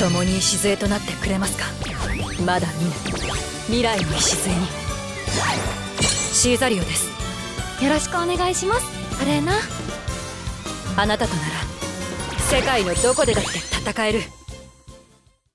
共に礎となってくれますか。まだ見ぬ未来の礎に。シーザリオです。よろしくお願いします、アレーナ。あなたとなら世界のどこでだって戦える。